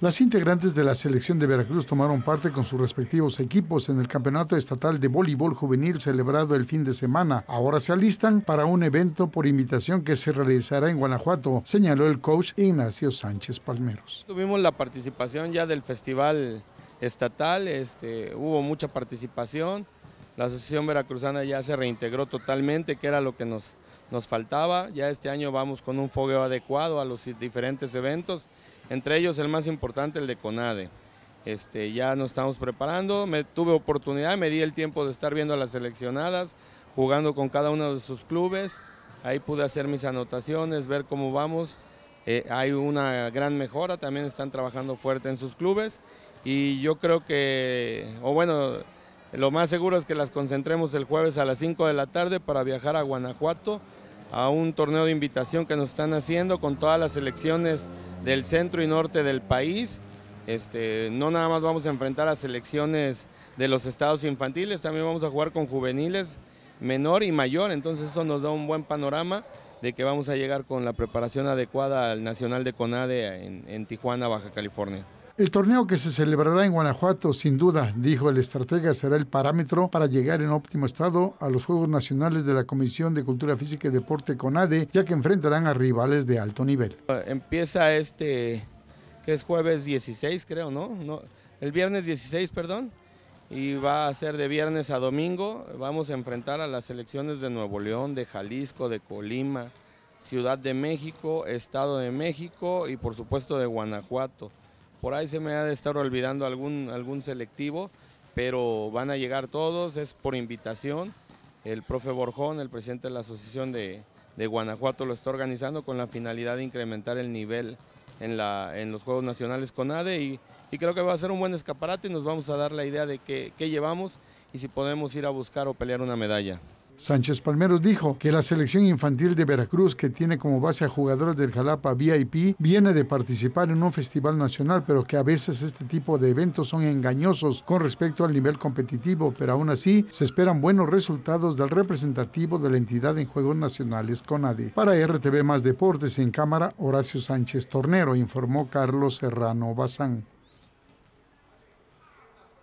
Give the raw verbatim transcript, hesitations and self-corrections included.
Las integrantes de la selección de Veracruz tomaron parte con sus respectivos equipos en el Campeonato Estatal de Voleibol Juvenil celebrado el fin de semana. Ahora se alistan para un evento por invitación que se realizará en Guanajuato, señaló el coach Ignacio Sánchez Palmeros. Tuvimos la participación ya del festival estatal, este, hubo mucha participación, la Asociación Veracruzana ya se reintegró totalmente, que era lo que nos, nos faltaba. Ya este año vamos con un fogueo adecuado a los diferentes eventos, entre ellos el más importante, el de CONADE. Este, ya nos estamos preparando, me, tuve oportunidad, me di el tiempo de estar viendo a las seleccionadas, jugando con cada uno de sus clubes, ahí pude hacer mis anotaciones, ver cómo vamos, eh, hay una gran mejora, también están trabajando fuerte en sus clubes y yo creo que, o bueno, lo más seguro es que las concentremos el jueves a las cinco de la tarde para viajar a Guanajuato, a un torneo de invitación que nos están haciendo con todas las selecciones del centro y norte del país. Este, no nada más vamos a enfrentar a selecciones de los estados infantiles, también vamos a jugar con juveniles menor y mayor, entonces eso nos da un buen panorama de que vamos a llegar con la preparación adecuada al Nacional de CONADE en, en Tijuana, Baja California. El torneo que se celebrará en Guanajuato, sin duda, dijo el estratega, será el parámetro para llegar en óptimo estado a los Juegos Nacionales de la Comisión de Cultura Física y Deporte CONADE, ya que enfrentarán a rivales de alto nivel. Empieza este, que es jueves dieciséis, creo, ¿no? no el viernes dieciséis, perdón, y va a ser de viernes a domingo. Vamos a enfrentar a las selecciones de Nuevo León, de Jalisco, de Colima, Ciudad de México, Estado de México y por supuesto de Guanajuato. Por ahí se me ha de estar olvidando algún, algún selectivo, pero van a llegar todos, es por invitación. El profe Borjón, el presidente de la Asociación de, de Guanajuato, lo está organizando con la finalidad de incrementar el nivel en, la, en los Juegos Nacionales CONADE y, y creo que va a ser un buen escaparate y nos vamos a dar la idea de qué, qué llevamos y si podemos ir a buscar o pelear una medalla. Sánchez Palmeros dijo que la selección infantil de Veracruz, que tiene como base a jugadores del Jalapa V I P, viene de participar en un festival nacional, pero que a veces este tipo de eventos son engañosos con respecto al nivel competitivo, pero aún así se esperan buenos resultados del representativo de la entidad en Juegos Nacionales CONADE. Para R T V Más Deportes, en cámara, Horacio Sánchez Tornero, informó Carlos Serrano Bazán.